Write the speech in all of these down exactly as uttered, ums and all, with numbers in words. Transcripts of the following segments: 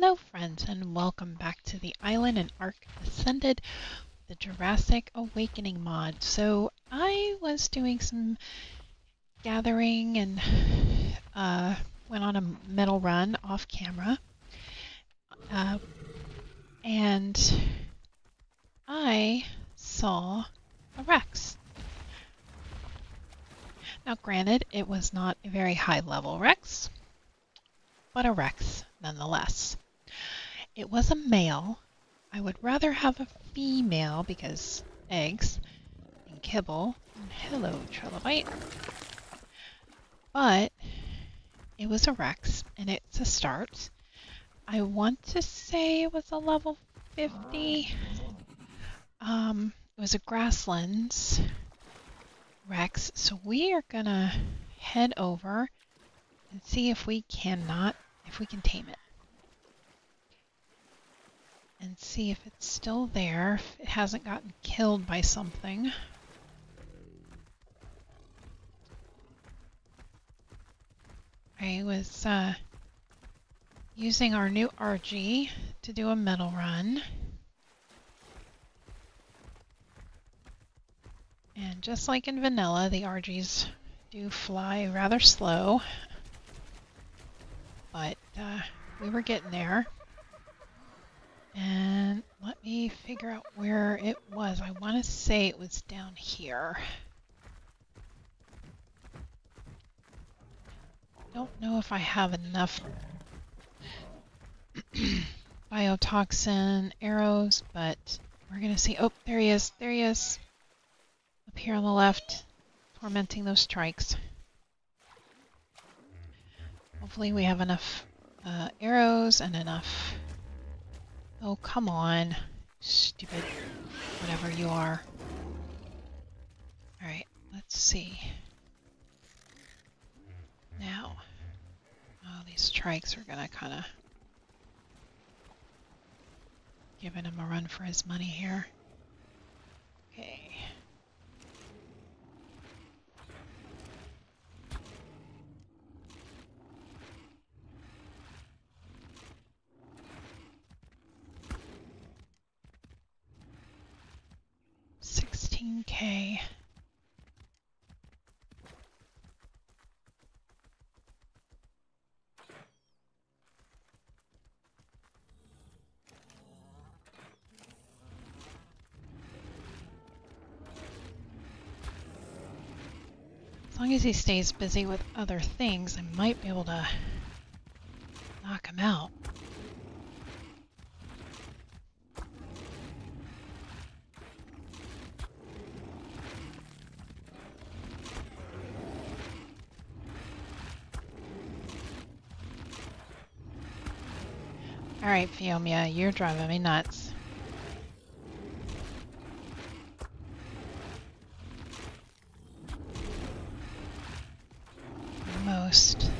Hello friends, and welcome back to the Island and Ark Ascended, the Jurassic Awakening mod. So I was doing some gathering and uh, went on a metal run off camera, uh, and I saw a Rex. Now granted, it was not a very high level Rex, but a Rex nonetheless. It was a male. I would rather have a female because eggs and kibble. And hello, Trello Bite. But it was a Rex, and it's a start. I want to say it was a level fifty. Um, it was a grasslands Rex. So we are gonna head over and see if we cannot If we can tame it and see if it's still there, if it hasn't gotten killed by something. I was uh, using our new Argy to do a metal run, and just like in vanilla, the Argies do fly rather slow. But uh, we were getting there, and let me figure out where it was. I want to say it was down here. Don't know if I have enough biotoxin arrows, but we're gonna see. Oh, there he is! There he is! Up here on the left, tormenting those trikes. Hopefully we have enough uh, arrows and enough... Oh, come on. Stupid. Whatever you are. Alright, let's see. Now. Oh, these trikes are gonna kinda... giving him a run for his money here. Okay. Okay. As long as he stays busy with other things, I might be able to knock him out. Alright, Fiomia, you're driving me nuts. Almost.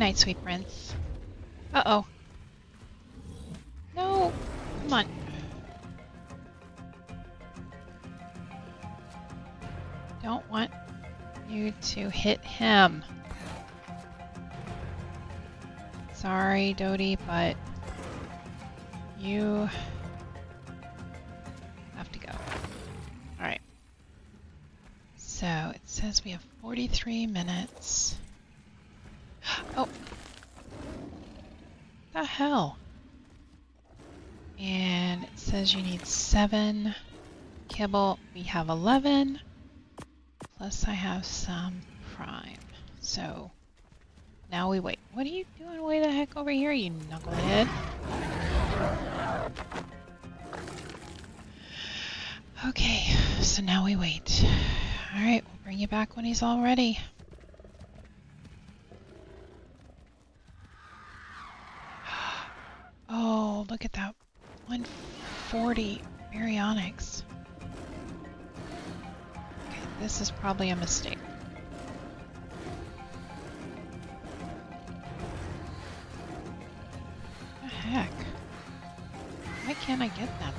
Night, sweet prince. Uh-oh. No! Come on. Don't want you to hit him. Sorry, Doty, but you have to go. Alright. So, it says we have forty-three minutes. Oh, the hell! And it says you need seven kibble. We have eleven. Plus, I have some prime. So now we wait. What are you doing way the heck over here, you knucklehead? Okay, so now we wait. All right, we'll bring you back when he's all ready. Oh, look at that. one forty Baryonyx. Okay, this is probably a mistake. heck? Why can't I get them?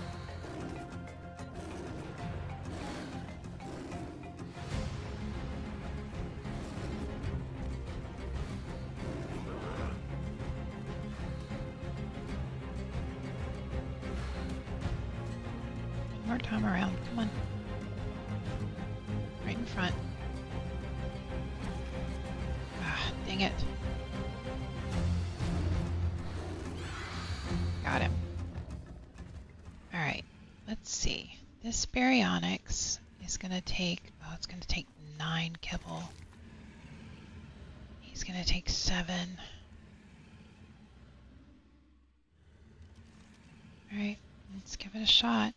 This Baryonyx is gonna take, oh, it's gonna take nine kibble. He's gonna take seven. All right, let's give it a shot.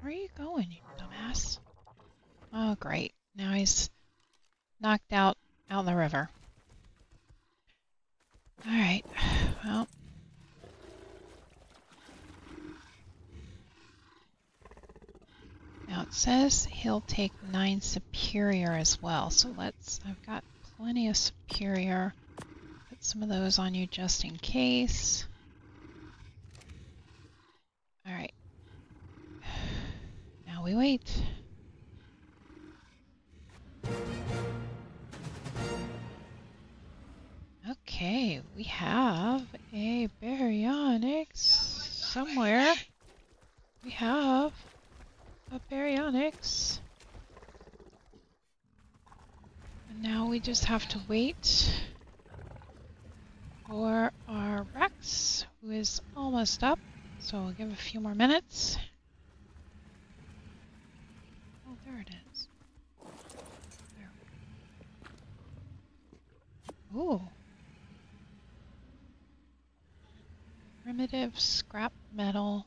Where are you going, you dumbass? Oh, great. Now he's knocked out out in the river. All right. Well. Now it says he'll take nine superior as well. So let's, I've got plenty of superior. Put some of those on you just in case. All right. We wait. Okay, we have a Baryonyx somewhere. We have a Baryonyx. And now we just have to wait for our Rex, who is almost up. So we'll give a few more minutes. There it is. There we go. Ooh. Primitive scrap metal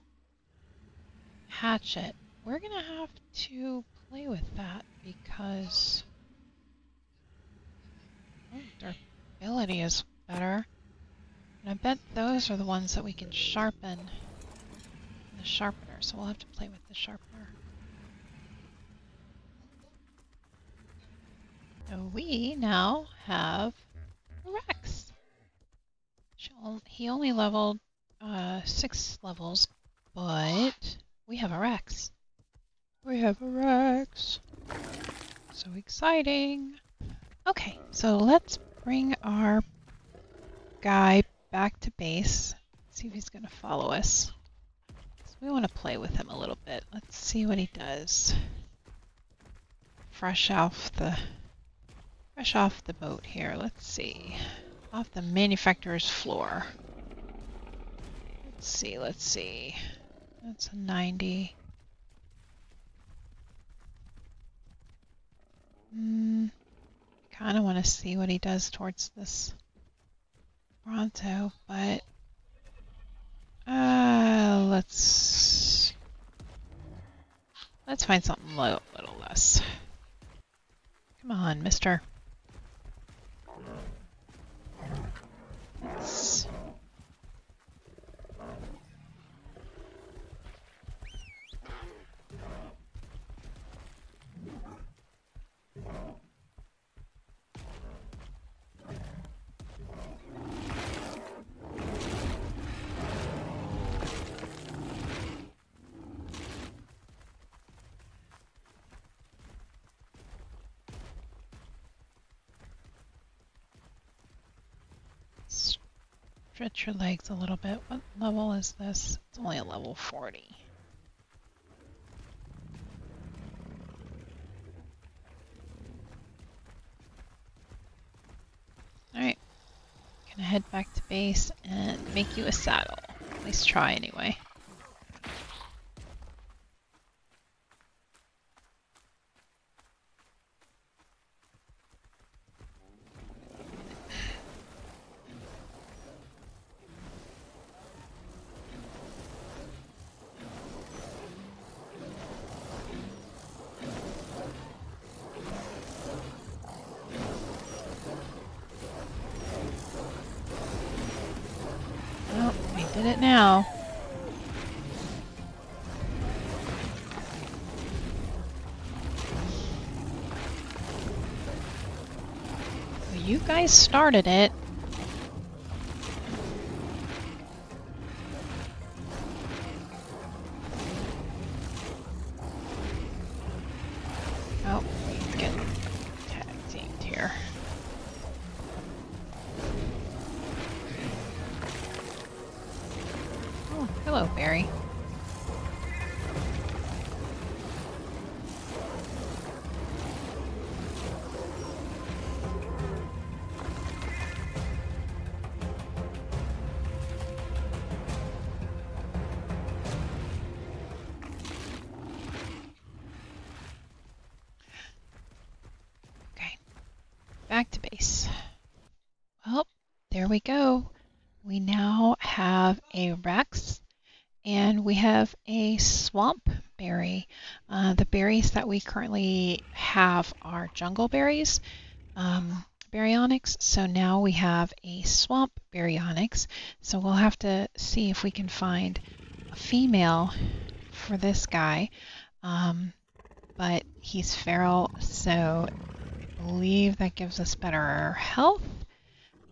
hatchet. We're gonna have to play with that because oh, durability is better. And I bet those are the ones that we can sharpen the sharpener, so we'll have to play with the sharpener. So we now have Rex. He only leveled uh, six levels, but we have a Rex. We have a Rex. So exciting. Okay, so let's bring our guy back to base. See if he's going to follow us. So we want to play with him a little bit. Let's see what he does. Fresh off the... Fresh off the boat here, let's see. Off the manufacturer's floor. Let's see, let's see. That's a ninety. Hmm. Kind of want to see what he does towards this Bronto, but... Uh, let's... Let's find something low, a little less. Come on, mister. Let's stretch your legs a little bit. What level is this? It's only a level forty. Alright. Gonna head back to base and make you a saddle. At least try anyway. Get it now. You guys started it. Oh, we get tag teamed here. Oh, hello, Barry. Back to base. Well, there we go. We now have a Rex and we have a swamp berry. Uh, the berries that we currently have are jungle berries, um, Baryonyx. So now we have a swamp Baryonyx. So we'll have to see if we can find a female for this guy. Um, but he's feral, so I believe that gives us better health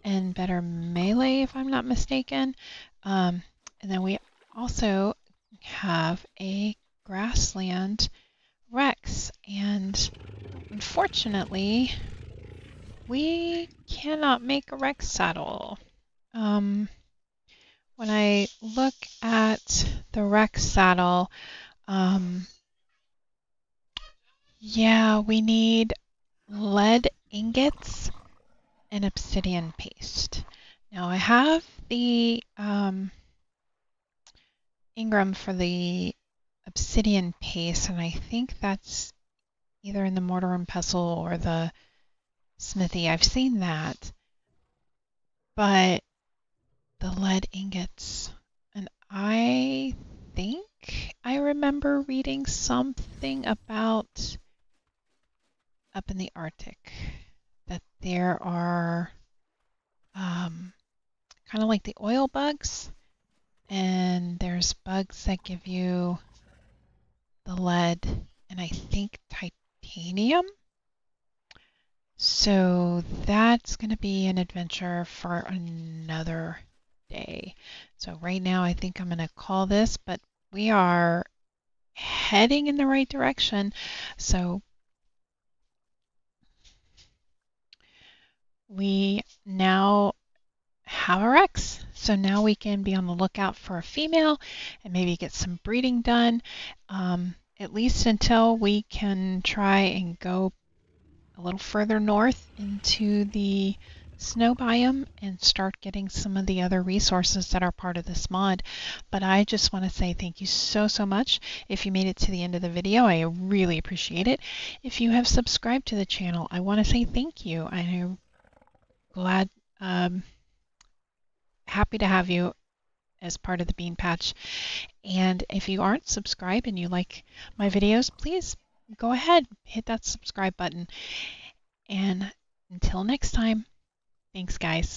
and better melee, if I'm not mistaken. Um, and then we also have a grassland Rex, and unfortunately, we cannot make a Rex saddle. Um, when I look at the Rex saddle, um, yeah, we need lead ingots and obsidian paste. Now I have the um, Ingram for the obsidian paste, and I think that's either in the mortar and pestle or the smithy. I've seen that, but the lead ingots, and I think I remember reading something about up in the Arctic, that there are um, kind of like the oil bugs, and there's bugs that give you the lead, and I think titanium. So that's going to be an adventure for another day. So right now I think I'm going to call this, but we are heading in the right direction. So we now have a Rex, so now we can be on the lookout for a female and maybe get some breeding done, um, at least until we can try and go a little further north into the snow biome and start getting some of the other resources that are part of this mod. But I just want to say thank you so so much. If you made it to the end of the video, I really appreciate it. If you have subscribed to the channel, I want to say thank you. I Glad, um, happy to have you as part of the Bean Patch. And if you aren't subscribed and you like my videos, please go ahead, hit that subscribe button. And until next time, thanks guys.